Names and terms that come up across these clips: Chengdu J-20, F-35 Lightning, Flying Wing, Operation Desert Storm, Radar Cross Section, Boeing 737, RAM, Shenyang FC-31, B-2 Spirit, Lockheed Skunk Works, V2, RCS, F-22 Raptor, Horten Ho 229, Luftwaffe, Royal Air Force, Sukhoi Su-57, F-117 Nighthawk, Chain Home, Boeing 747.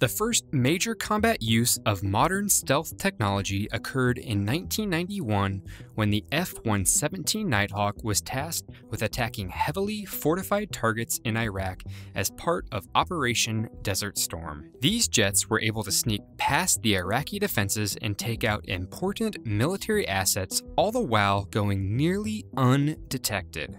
The first major combat use of modern stealth technology occurred in 1991 when the F-117 Nighthawk was tasked with attacking heavily fortified targets in Iraq as part of Operation Desert Storm. These jets were able to sneak past the Iraqi defenses and take out important military assets, all the while going nearly undetected.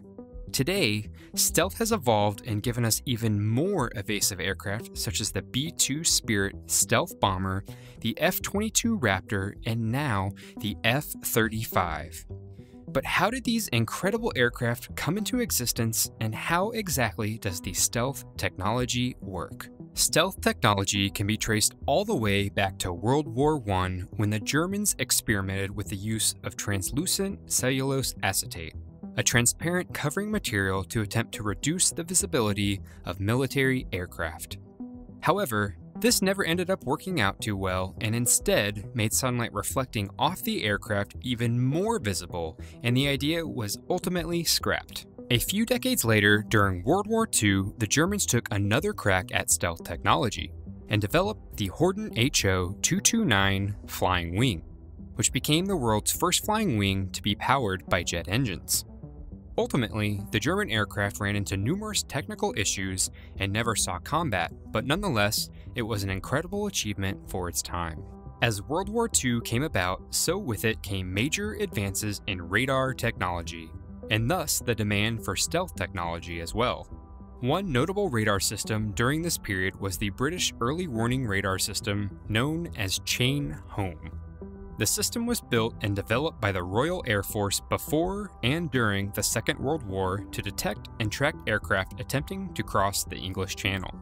Today, stealth has evolved and given us even more evasive aircraft such as the B-2 Spirit stealth bomber, the F-22 Raptor, and now the F-35. But how did these incredible aircraft come into existence, and how exactly does the stealth technology work? Stealth technology can be traced all the way back to World War I when the Germans experimented with the use of translucent cellulose acetate, a transparent covering material to attempt to reduce the visibility of military aircraft. However, this never ended up working out too well and instead made sunlight reflecting off the aircraft even more visible, and the idea was ultimately scrapped. A few decades later, during World War II, the Germans took another crack at stealth technology and developed the Horten Ho 229 flying wing, which became the world's first flying wing to be powered by jet engines. Ultimately, the German aircraft ran into numerous technical issues and never saw combat, but nonetheless, it was an incredible achievement for its time. As World War II came about, so with it came major advances in radar technology, and thus the demand for stealth technology as well. One notable radar system during this period was the British early warning radar system known as Chain Home. The system was built and developed by the Royal Air Force before and during the Second World War to detect and track aircraft attempting to cross the English Channel.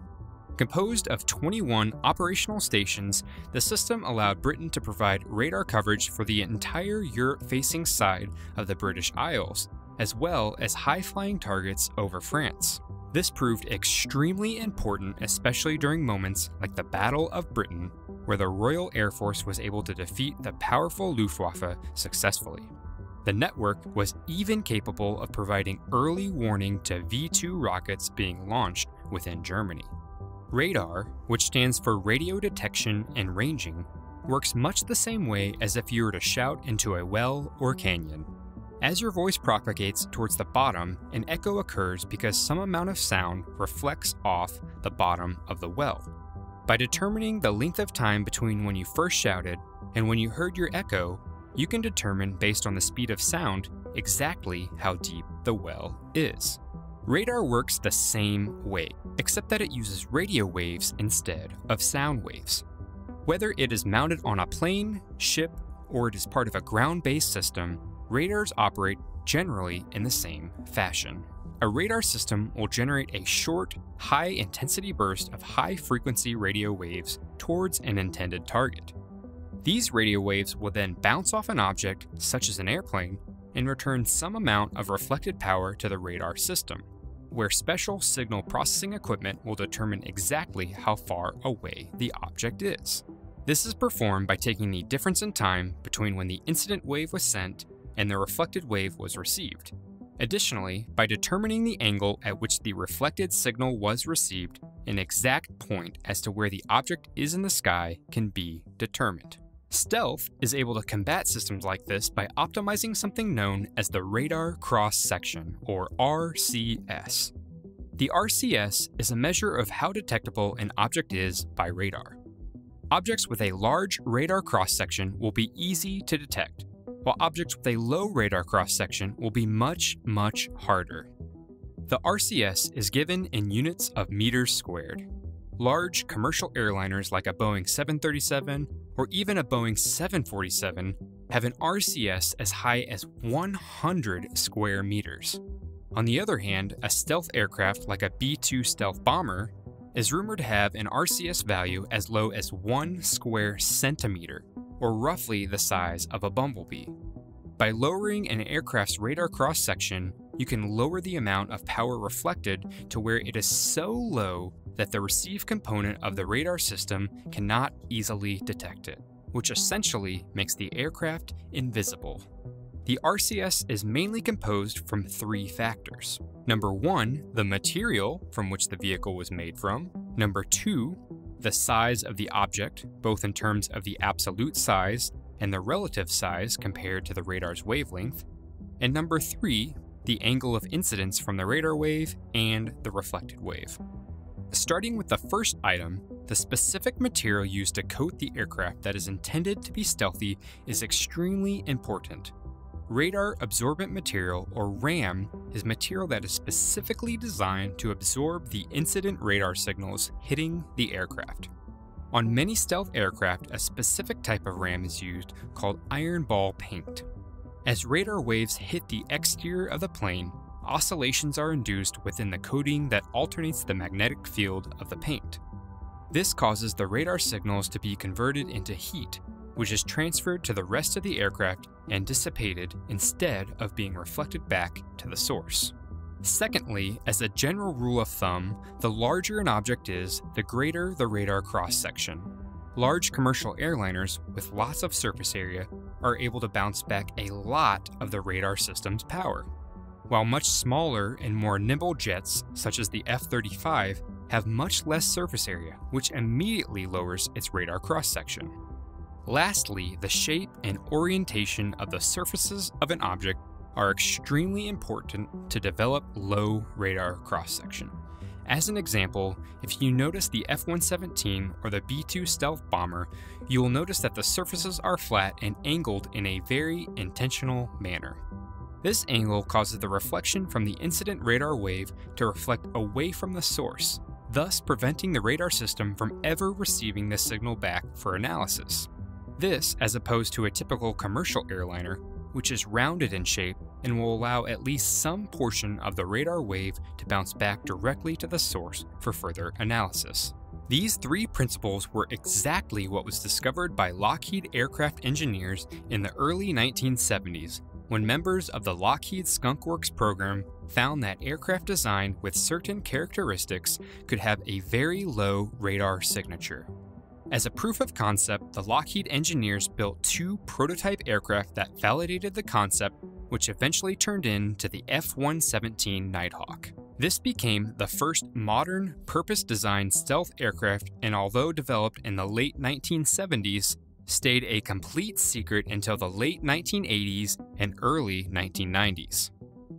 Composed of 21 operational stations, the system allowed Britain to provide radar coverage for the entire Europe-facing side of the British Isles, as well as high-flying targets over France. This proved extremely important, especially during moments like the Battle of Britain, where the Royal Air Force was able to defeat the powerful Luftwaffe successfully. The network was even capable of providing early warning to V2 rockets being launched within Germany. Radar, which stands for radio detection and ranging, works much the same way as if you were to shout into a well or canyon. As your voice propagates towards the bottom, an echo occurs because some amount of sound reflects off the bottom of the well. By determining the length of time between when you first shouted and when you heard your echo, you can determine based on the speed of sound exactly how deep the well is. Radar works the same way, except that it uses radio waves instead of sound waves. Whether it is mounted on a plane, ship, or it is part of a ground-based system, radars operate generally in the same fashion. A radar system will generate a short, high-intensity burst of high-frequency radio waves towards an intended target. These radio waves will then bounce off an object, such as an airplane, and return some amount of reflected power to the radar system, where special signal processing equipment will determine exactly how far away the object is. This is performed by taking the difference in time between when the incident wave was sent and the reflected wave was received. Additionally, by determining the angle at which the reflected signal was received, an exact point as to where the object is in the sky can be determined. Stealth is able to combat systems like this by optimizing something known as the radar cross-section, or RCS. The RCS is a measure of how detectable an object is by radar. Objects with a large radar cross-section will be easy to detect, while objects with a low radar cross-section will be much, much harder. The RCS is given in units of meters squared. Large commercial airliners like a Boeing 737 or even a Boeing 747 have an RCS as high as 100 square meters. On the other hand, a stealth aircraft like a B-2 stealth bomber is rumored to have an RCS value as low as 1 square centimeter, or roughly the size of a bumblebee. By lowering an aircraft's radar cross-section, you can lower the amount of power reflected to where it is so low that the receive component of the radar system cannot easily detect it, which essentially makes the aircraft invisible. The RCS is mainly composed from three factors. Number one, the material from which the vehicle was made from. Number two, the size of the object, both in terms of the absolute size and the relative size compared to the radar's wavelength, and number 3, the angle of incidence from the radar wave and the reflected wave. Starting with the first item, the specific material used to coat the aircraft that is intended to be stealthy is extremely important. Radar absorbent material, or RAM, is material that is specifically designed to absorb the incident radar signals hitting the aircraft. On many stealth aircraft, a specific type of RAM is used called iron ball paint. As radar waves hit the exterior of the plane, oscillations are induced within the coating that alternates the magnetic field of the paint. This causes the radar signals to be converted into heat, which is transferred to the rest of the aircraft and dissipated instead of being reflected back to the source. Secondly, as a general rule of thumb, the larger an object is, the greater the radar cross-section. Large commercial airliners with lots of surface area are able to bounce back a lot of the radar system's power, while much smaller and more nimble jets, such as the F-35, have much less surface area, which immediately lowers its radar cross-section. Lastly, the shape and orientation of the surfaces of an object are extremely important to develop low radar cross-section. As an example, if you notice the F-117 or the B-2 stealth bomber, you will notice that the surfaces are flat and angled in a very intentional manner. This angle causes the reflection from the incident radar wave to reflect away from the source, thus preventing the radar system from ever receiving the signal back for analysis. This, as opposed to a typical commercial airliner, which is rounded in shape and will allow at least some portion of the radar wave to bounce back directly to the source for further analysis. These three principles were exactly what was discovered by Lockheed aircraft engineers in the early 1970s, when members of the Lockheed Skunk Works program found that aircraft design with certain characteristics could have a very low radar signature. As a proof of concept, the Lockheed engineers built 2 prototype aircraft that validated the concept, which eventually turned into the F-117 Nighthawk. This became the first modern, purpose-designed stealth aircraft, and although developed in the late 1970s, stayed a complete secret until the late 1980s and early 1990s.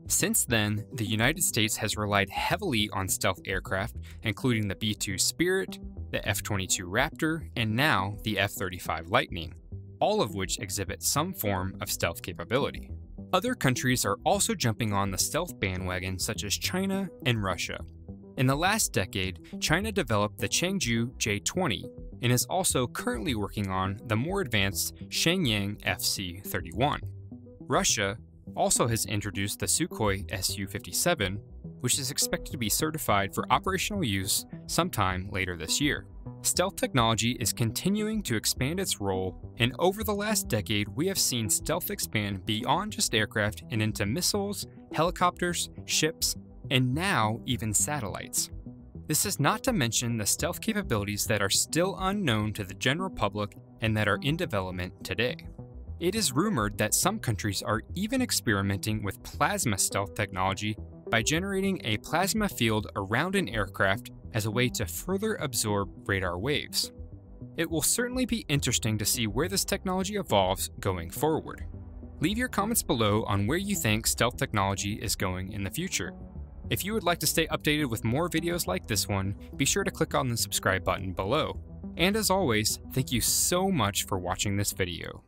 Since then, the United States has relied heavily on stealth aircraft, including the B-2 Spirit, the F-22 Raptor, and now the F-35 Lightning, all of which exhibit some form of stealth capability. Other countries are also jumping on the stealth bandwagon, such as China and Russia. In the last decade, China developed the Chengdu J-20 and is also currently working on the more advanced Shenyang FC-31. Russia also has introduced the Sukhoi Su-57, which is expected to be certified for operational use sometime later this year. Stealth technology is continuing to expand its role, and over the last decade we have seen stealth expand beyond just aircraft and into missiles, helicopters, ships, and now even satellites. This is not to mention the stealth capabilities that are still unknown to the general public and that are in development today. It is rumored that some countries are even experimenting with plasma stealth technology by generating a plasma field around an aircraft as a way to further absorb radar waves. It will certainly be interesting to see where this technology evolves going forward. Leave your comments below on where you think stealth technology is going in the future. If you would like to stay updated with more videos like this one, be sure to click on the subscribe button below. And as always, thank you so much for watching this video.